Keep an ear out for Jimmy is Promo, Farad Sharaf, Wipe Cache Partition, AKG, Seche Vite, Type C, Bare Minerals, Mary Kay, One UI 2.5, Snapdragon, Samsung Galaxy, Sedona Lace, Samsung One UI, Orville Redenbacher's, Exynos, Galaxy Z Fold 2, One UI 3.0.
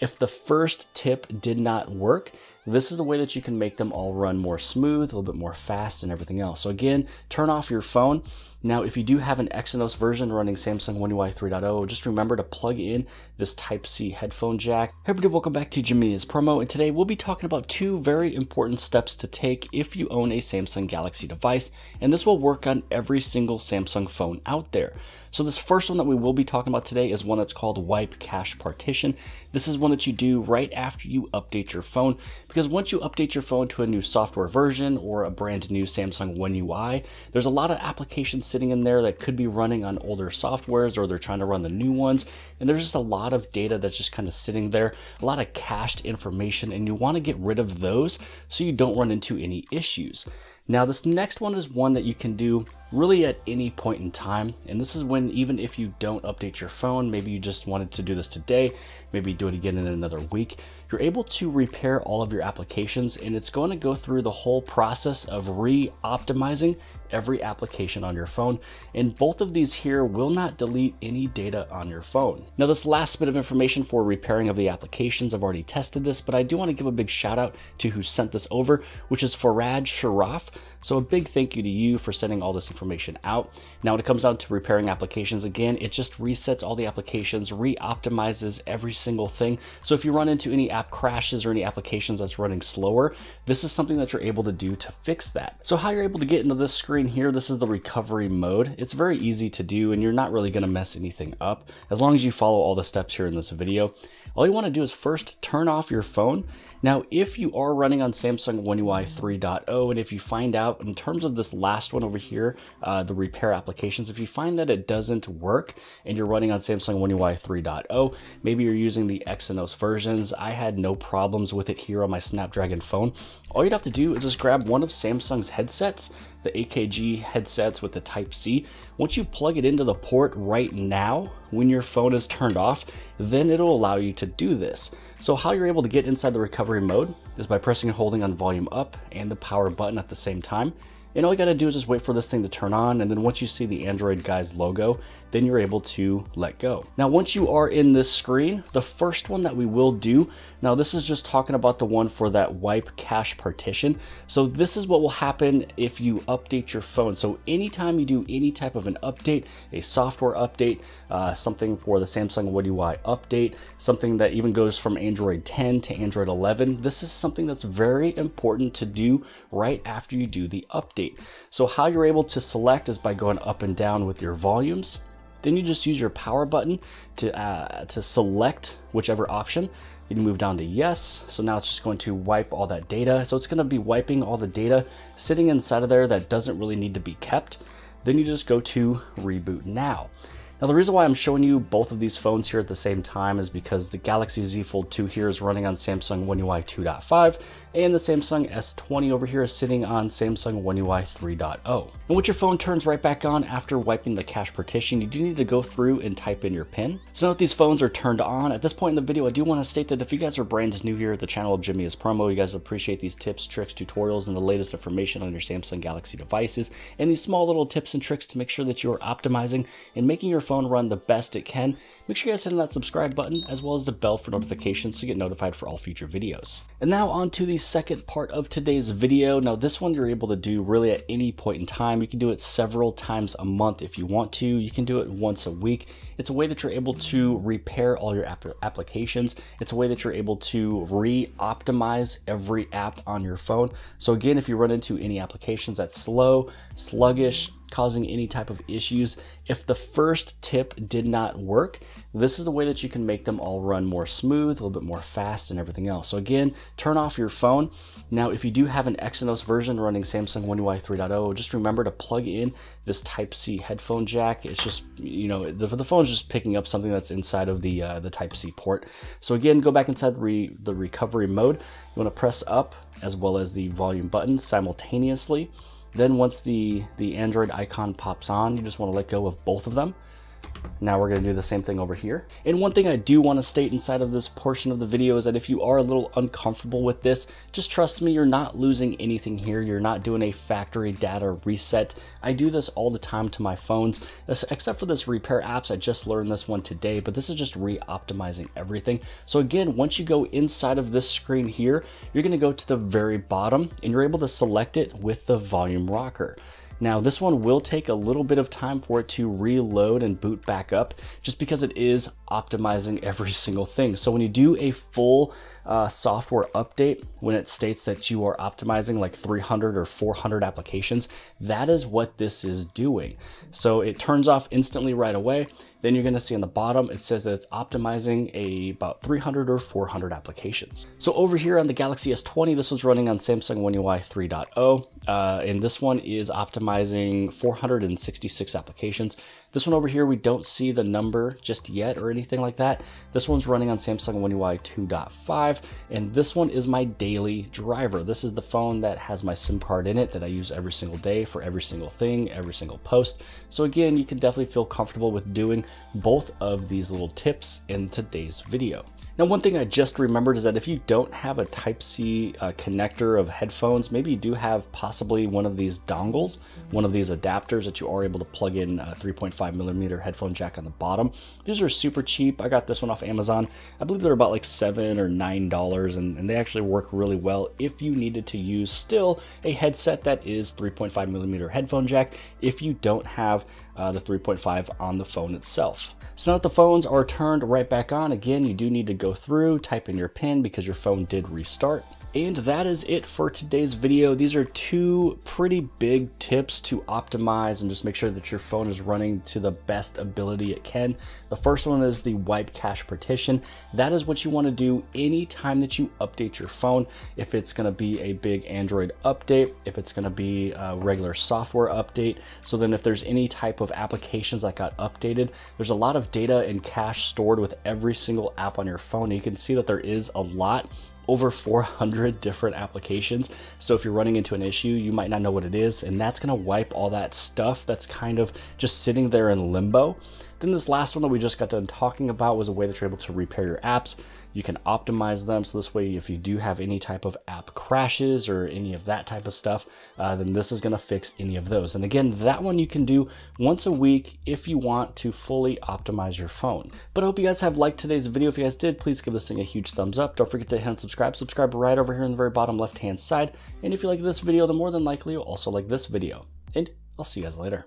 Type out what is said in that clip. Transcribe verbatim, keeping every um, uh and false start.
If the first tip did not work, this is the way that you can make them all run more smooth, a little bit more fast and everything else. So again, turn off your phone. Now, if you do have an Exynos version running Samsung One U I three point oh, just remember to plug in this Type C headphone jack. Hey everybody, welcome back to Jimmy is Promo, and today we'll be talking about two very important steps to take if you own a Samsung Galaxy device, and this will work on every single Samsung phone out there. So this first one that we will be talking about today is one that's called Wipe Cache Partition. This is one that you do right after you update your phone, because Because once you update your phone to a new software version or a brand new Samsung One U I, there's a lot of applications sitting in there that could be running on older softwares, or they're trying to run the new ones. And there's just a lot of data that's just kind of sitting there, a lot of cached information, and you want to get rid of those so you don't run into any issues. Now, this next one is one that you can do really at any point in time. And this is when, even if you don't update your phone, maybe you just wanted to do this today, maybe do it again in another week, you're able to repair all of your applications, and it's going to go through the whole process of re-optimizing every application on your phone. And both of these here will not delete any data on your phone. Now, this last bit of information for repairing of the applications, I've already tested this, but I do want to give a big shout out to who sent this over, which is Farad Sharaf. So a big thank you to you for sending all this information out. Now, when it comes down to repairing applications, again, it just resets all the applications, re-optimizes every single thing. So if you run into any app crashes or any applications that's running slower, this is something that you're able to do to fix that. So how you're able to get into this screen here, this is the recovery mode. It's very easy to do, and you're not really going to mess anything up as long as you follow all the steps here in this video. All you want to do is first turn off your phone. Now, if you are running on Samsung One U I three point oh, and if you find out in terms of this last one over here, uh, the repair applications, if you find that it doesn't work and you're running on Samsung One U I three point oh, maybe you're using the Exynos versions. I had no problems with it here on my Snapdragon phone. All you'd have to do is just grab one of Samsung's headsets, the A K G headsets with the Type C. Once you plug it into the port right now, when your phone is turned off, then it'll allow you to do this. So how you're able to get inside the recovery mode is by pressing and holding on volume up and the power button at the same time. And all you gotta do is just wait for this thing to turn on, and then once you see the Android Guys logo, then you're able to let go. Now, once you are in this screen, the first one that we will do, now this is just talking about the one for that wipe cache partition. So this is what will happen if you update your phone. So anytime you do any type of an update, a software update, uh, something for the Samsung One U I update, something that even goes from Android ten to Android eleven, this is something that's very important to do right after you do the update. So how you're able to select is by going up and down with your volumes. Then you just use your power button to, uh, to select whichever option. You can move down to yes. So now it's just going to wipe all that data. So it's going to be wiping all the data sitting inside of there that doesn't really need to be kept. Then you just go to reboot now. Now, the reason why I'm showing you both of these phones here at the same time is because the Galaxy Z Fold two here is running on Samsung One U I two point five, and the Samsung S twenty over here is sitting on Samsung One U I three point oh. And once your phone turns right back on after wiping the cache partition, you do need to go through and type in your PIN. So now that these phones are turned on, at this point in the video, I do want to state that if you guys are brand new here at the channel of Jimmy is Promo, you guys appreciate these tips, tricks, tutorials, and the latest information on your Samsung Galaxy devices, and these small little tips and tricks to make sure that you are optimizing and making your phone run the best it can. Make sure you guys hit on that subscribe button as well as the bell for notifications to get notified for all future videos. And now on to the second part of today's video. Now, this one you're able to do really at any point in time. You can do it several times a month if you want to. You can do it once a week. It's a way that you're able to repair all your app applications. It's a way that you're able to re-optimize every app on your phone. So again, if you run into any applications that's slow, sluggish, causing any type of issues, if the first tip did not work, this is the way that you can make them all run more smooth, a little bit more fast and everything else. So again, turn off your phone. Now, if you do have an Exynos version running Samsung One U I three point oh, just remember to plug in this Type C headphone jack. It's just, you know, the, the phone's just picking up something that's inside of the uh, the Type C port. So again, go back inside re, the recovery mode. You want to press up as well as the volume button simultaneously. Then once the, the Android icon pops on, you just want to let go of both of them. Now we're going to do the same thing over here. And one thing I do want to state inside of this portion of the video is that if you are a little uncomfortable with this, just trust me, you're not losing anything here. You're not doing a factory data reset. I do this all the time to my phones, except for this repair apps. I just learned this one today, but this is just re-optimizing everything. So again, once you go inside of this screen here, you're going to go to the very bottom and you're able to select it with the volume rocker. Now this one will take a little bit of time for it to reload and boot back up just because it is optimizing every single thing. So when you do a full uh, software update, when it states that you are optimizing like three hundred or four hundred applications, that is what this is doing. So it turns off instantly right away. Then you're gonna see on the bottom, it says that it's optimizing a, about three hundred or four hundred applications. So over here on the Galaxy S twenty, this was running on Samsung One U I three point oh, uh, and this one is optimizing four hundred sixty-six applications. This one over here, we don't see the number just yet or anything like that. This one's running on Samsung One U I two point five, and this one is my daily driver. This is the phone that has my SIM card in it that I use every single day for every single thing, every single post. So again, you can definitely feel comfortable with doing both of these little tips in today's video. Now, one thing I just remembered is that if you don't have a Type-C uh, connector of headphones, maybe you do have possibly one of these dongles, one of these adapters that you are able to plug in a three point five millimeter headphone jack on the bottom. These are super cheap. I got this one off Amazon. I believe they're about like seven or nine dollars, and, and they actually work really well if you needed to use still a headset that is three point five millimeter headphone jack if you don't have Uh, the three point five on the phone itself. So now that the phones are turned right back on, again, you do need to go through, type in your PIN because your phone did restart. And that is it for today's video. These are two pretty big tips to optimize and just make sure that your phone is running to the best ability it can. The first one is the wipe cache partition. That is what you want to do anytime that you update your phone. If it's going to be a big Android update, if it's going to be a regular software update. So then if there's any type of applications that got updated, there's a lot of data and cache stored with every single app on your phone. You can see that there is a lot. Over four hundred different applications. So if you're running into an issue, you might not know what it is, and that's gonna wipe all that stuff that's kind of just sitting there in limbo. Then this last one that we just got done talking about was a way that you're able to repair your apps. You can optimize them, so this way if you do have any type of app crashes or any of that type of stuff, uh, then this is gonna fix any of those. And again, that one you can do once a week if you want to fully optimize your phone. But I hope you guys have liked today's video. If you guys did, please give this thing a huge thumbs up. Don't forget to hit subscribe. Subscribe right over here on the very bottom left-hand side. And if you like this video, then more than likely you'll also like this video. And I'll see you guys later.